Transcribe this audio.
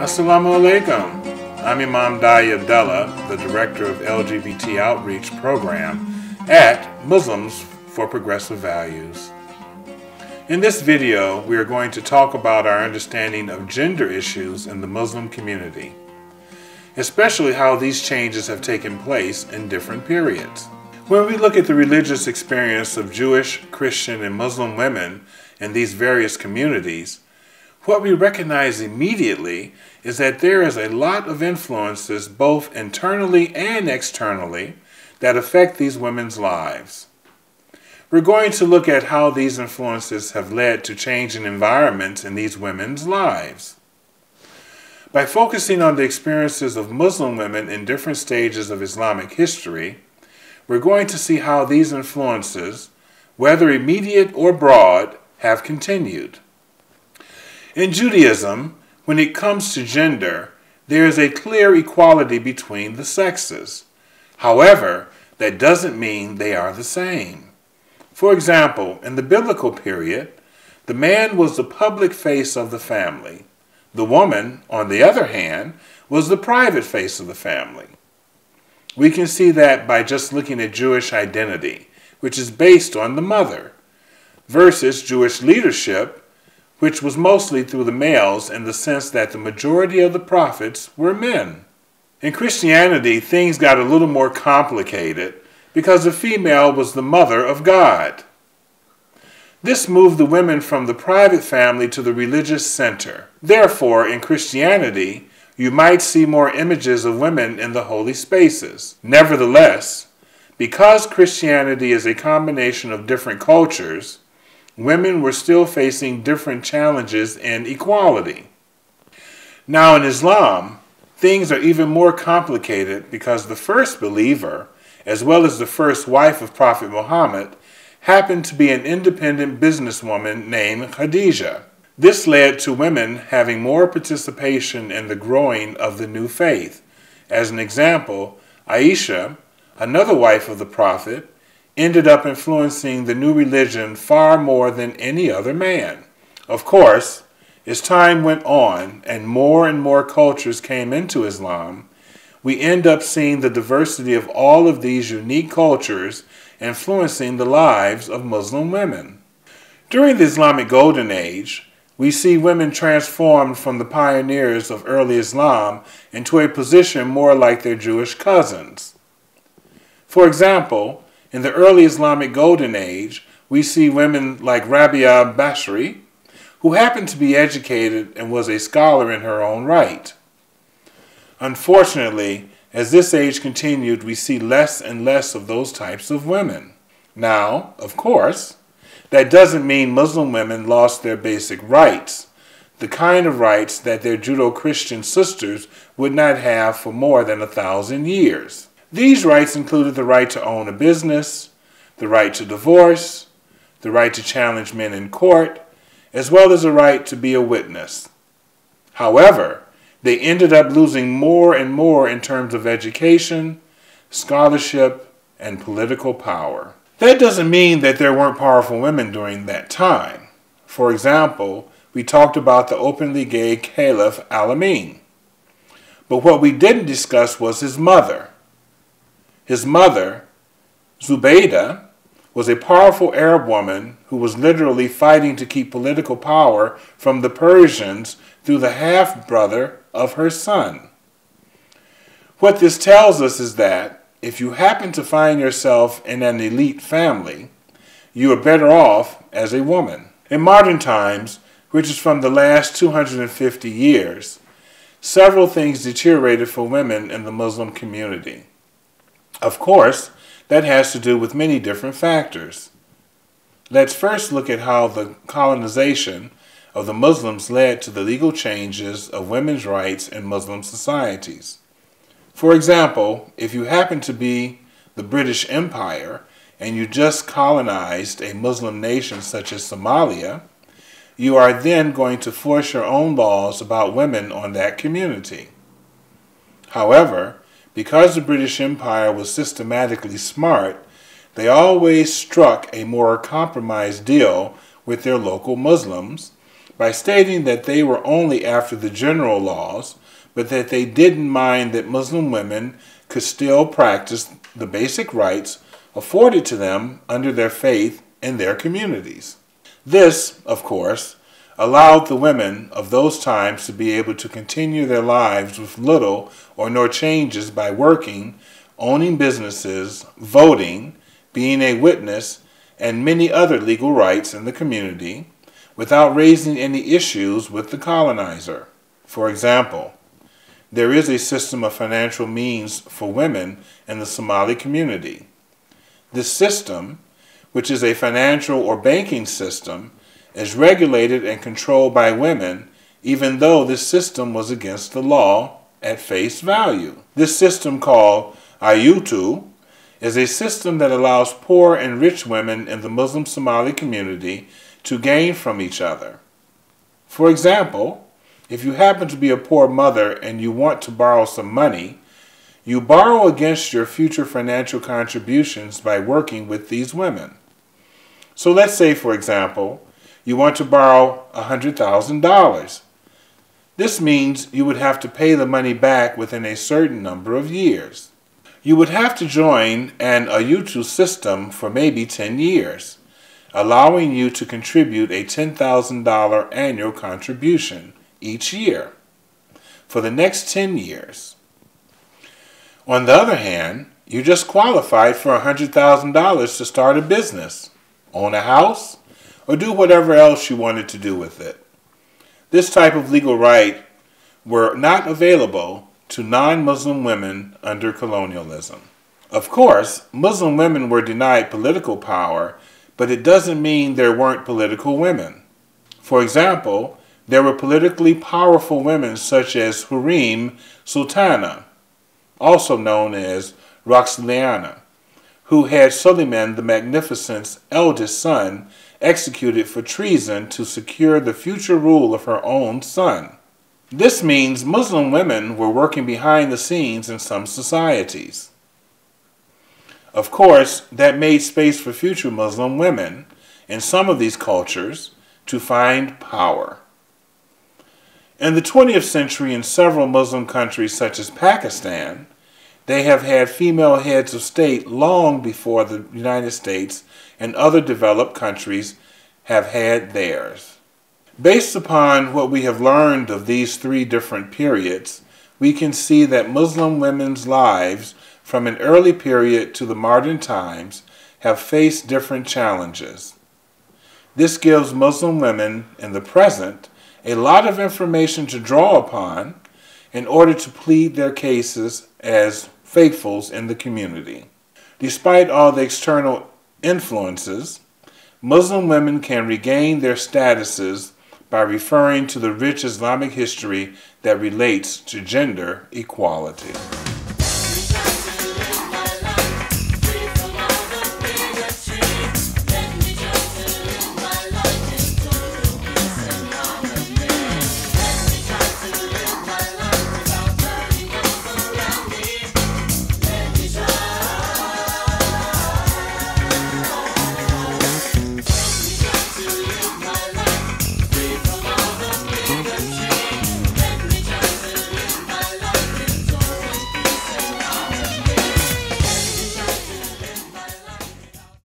Assalamu alaikum. I'm Imam Daayiee Abdullah, the Director of LGBT Outreach Program at Muslims for Progressive Values. In this video, we are going to talk about our understanding of gender issues in the Muslim community, especially how these changes have taken place in different periods. When we look at the religious experience of Jewish, Christian, and Muslim women in these various communities, what we recognize immediately is that there is a lot of influences both internally and externally that affect these women's lives. We're going to look at how these influences have led to changing environments in these women's lives. By focusing on the experiences of Muslim women in different stages of Islamic history, we're going to see how these influences, whether immediate or broad, have continued. In Judaism, when it comes to gender, there is a clear equality between the sexes. However, that doesn't mean they are the same. For example, in the biblical period, the man was the public face of the family. The woman, on the other hand, was the private face of the family. We can see that by just looking at Jewish identity, which is based on the mother, versus Jewish leadership, which was mostly through the males in the sense that the majority of the prophets were men. In Christianity, things got a little more complicated because the female was the mother of God. This moved the women from the private family to the religious center. Therefore, in Christianity, you might see more images of women in the holy spaces. Nevertheless, because Christianity is a combination of different cultures, women were still facing different challenges in equality. Now in Islam, things are even more complicated because the first believer, as well as the first wife of Prophet Muhammad, happened to be an independent businesswoman named Khadijah. This led to women having more participation in the growing of the new faith. As an example, Aisha, another wife of the Prophet, ended up influencing the new religion far more than any other man. Of course, as time went on and more cultures came into Islam, we end up seeing the diversity of all of these unique cultures influencing the lives of Muslim women. During the Islamic Golden Age, we see women transformed from the pioneers of early Islam into a position more like their Jewish cousins. For example, in the early Islamic Golden Age, we see women like Rabia al-Basri, who happened to be educated and was a scholar in her own right. Unfortunately, as this age continued, we see less and less of those types of women. Now, of course, that doesn't mean Muslim women lost their basic rights, the kind of rights that their Judeo-Christian sisters would not have for more than 1,000 years. These rights included the right to own a business, the right to divorce, the right to challenge men in court, as well as the right to be a witness. However, they ended up losing more and more in terms of education, scholarship, and political power. That doesn't mean that there weren't powerful women during that time. For example, we talked about the openly gay Caliph Al-Amin. But what we didn't discuss was his mother. His mother, Zubaydah, was a powerful Arab woman who was literally fighting to keep political power from the Persians through the half-brother of her son. What this tells us is that if you happen to find yourself in an elite family, you are better off as a woman. In modern times, which is from the last 250 years, several things deteriorated for women in the Muslim community. Of course, that has to do with many different factors. Let's first look at how the colonization of the Muslims led to the legal changes of women's rights in Muslim societies. For example, if you happen to be the British Empire and you just colonized a Muslim nation such as Somalia, you are then going to force your own laws about women on that community. However, because the British Empire was systematically smart, they always struck a more compromised deal with their local Muslims by stating that they were only after the general laws, but that they didn't mind that Muslim women could still practice the basic rights afforded to them under their faith in their communities. This, of course, allowed the women of those times to be able to continue their lives with little or no changes by working, owning businesses, voting, being a witness, and many other legal rights in the community without raising any issues with the colonizer. For example, there is a system of financial means for women in the Somali community. This system, which is a financial or banking system, is regulated and controlled by women, even though this system was against the law at face value. This system, called Ayutu, is a system that allows poor and rich women in the Muslim Somali community to gain from each other. For example, if you happen to be a poor mother and you want to borrow some money, you borrow against your future financial contributions by working with these women. So let's say, for example, you want to borrow $100,000. This means you would have to pay the money back within a certain number of years. You would have to join an Ayutu system for maybe 10 years, allowing you to contribute a $10,000 annual contribution each year for the next 10 years. On the other hand, you just qualified for $100,000 to start a business, own a house, or do whatever else you wanted to do with it. This type of legal right were not available to non-Muslim women under colonialism. Of course, Muslim women were denied political power, but it doesn't mean there weren't political women. For example, there were politically powerful women such as Hurim Sultana, also known as Roxelana, who had Suleiman the Magnificent's eldest son executed for treason to secure the future rule of her own son. This means Muslim women were working behind the scenes in some societies. Of course, that made space for future Muslim women in some of these cultures to find power. In the 20th century, in several Muslim countries such as Pakistan, they have had female heads of state long before the United States and other developed countries have had theirs. Based upon what we have learned of these three different periods, we can see that Muslim women's lives from an early period to the modern times have faced different challenges. This gives Muslim women in the present a lot of information to draw upon in order to plead their cases as faithfuls in the community. Despite all the external influences, Muslim women can regain their statuses by referring to the rich Islamic history that relates to gender equality.